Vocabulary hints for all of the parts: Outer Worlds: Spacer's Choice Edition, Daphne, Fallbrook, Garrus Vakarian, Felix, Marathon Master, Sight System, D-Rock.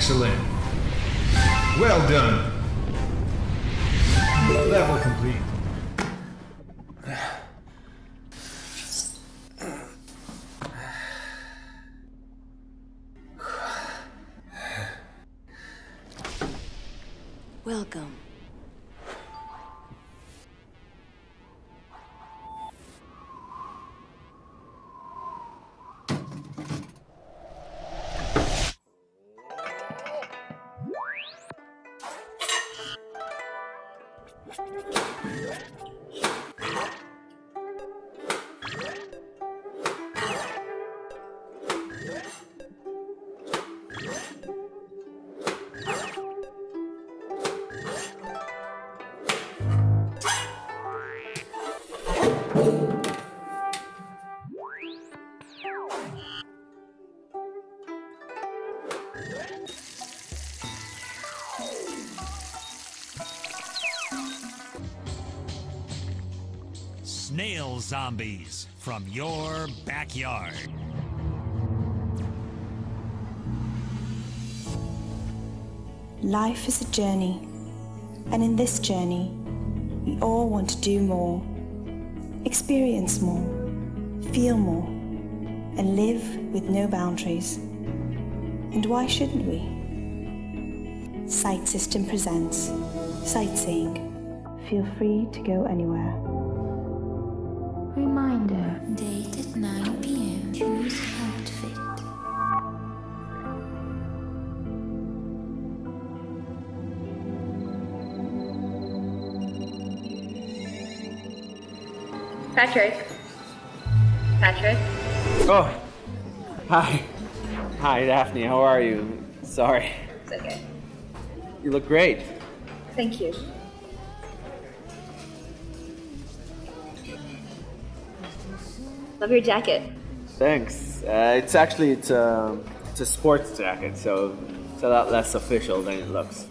Excellent. Well done. Level complete. Welcome. Snail zombies from your backyard. Life is a journey, and in this journey, we all want to do more, experience more, feel more, and live with no boundaries. And why shouldn't we? Sight System presents Sightseeing. Feel free to go anywhere. Reminder, date at 9 p.m. Choose outfit. Patrick? Oh, hi. Hi, Daphne, how are you? Sorry. It's okay. You look great. Thank you. Love your jacket. Thanks. It's a sports jacket, so it's a lot less official than it looks.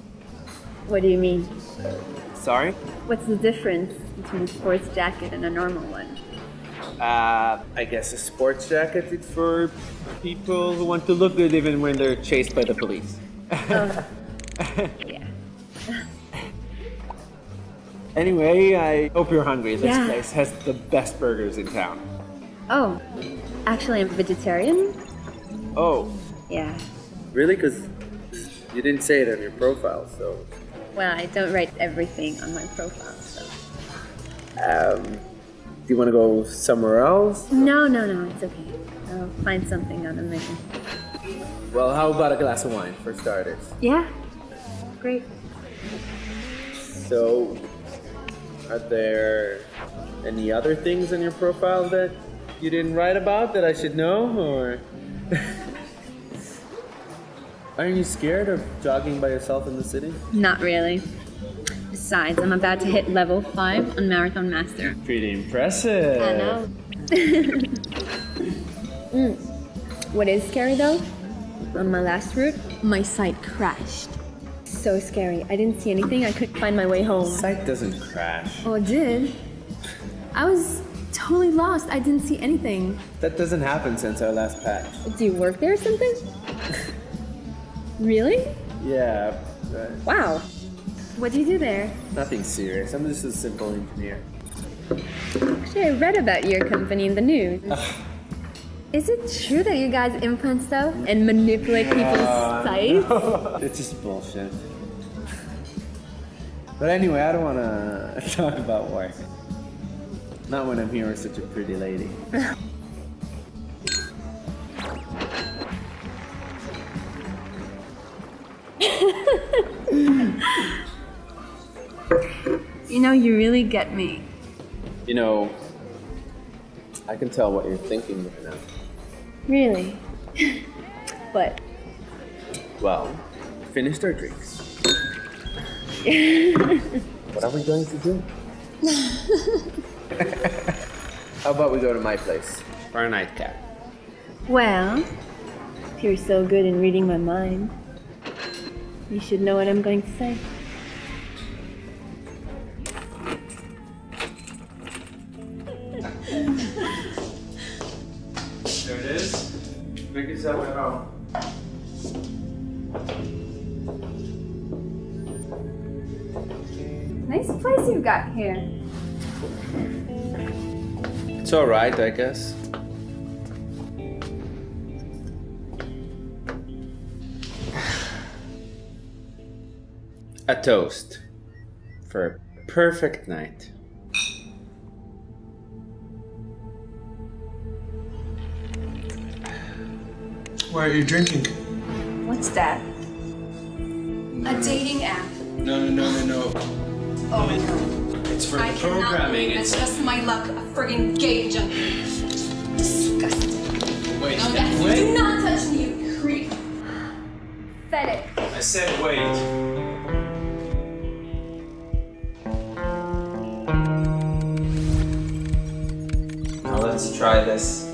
What do you mean? Sorry? What's the difference between a sports jacket and a normal one? I guess a sports jacket is for people who want to look good even when they're chased by the police. Oh. Yeah. Anyway, I hope you're hungry. This place has the best burgers in town. Oh, actually I'm vegetarian. Oh. Yeah. Really? Because you didn't say it on your profile, so... Well, I don't write everything on my profile, so... do you want to go somewhere else? No, it's okay. I'll find something on the menu. Well, how about a glass of wine, for starters? Yeah. Great. So, are there any other things in your profile that you didn't write about that I should know, or? Aren't you scared of jogging by yourself in the city? Not really. Besides, I'm about to hit level 5 on Marathon Master. Pretty impressive. I know. What is scary though? On my last route, my sight crashed. So scary. I didn't see anything. I couldn't find my way home. Sight doesn't crash. Oh, it did. I was totally lost. I didn't see anything. That doesn't happen since our last patch. Do you work there or something? Really? Yeah. But... Wow. What do you do there? Nothing serious. I'm just a simple engineer. Actually, I read about your company in the news. Is it true that you guys implant stuff and manipulate people's sights? No. It's just bullshit. But anyway, I don't want to talk about work. Not when I'm here with such a pretty lady. You know, you really get me. You know, I can tell what you're thinking right now. Really? What? Well, finished our drinks. What are we going to do? How about we go to my place for a nightcap? Well, if you're so good in reading my mind, you should know what I'm going to say. There it is. Pick this up at home. nice place you got here. It's all right, I guess. A toast for a perfect night. Why are you drinking? What's that? A dating app. No. Oh my God. It's for programming. It's just my luck. A friggin' gay junkie. Disgusting. Wait, no, yes, wait. Do not touch me, you creep. Fed it. I said wait. Now let's try this.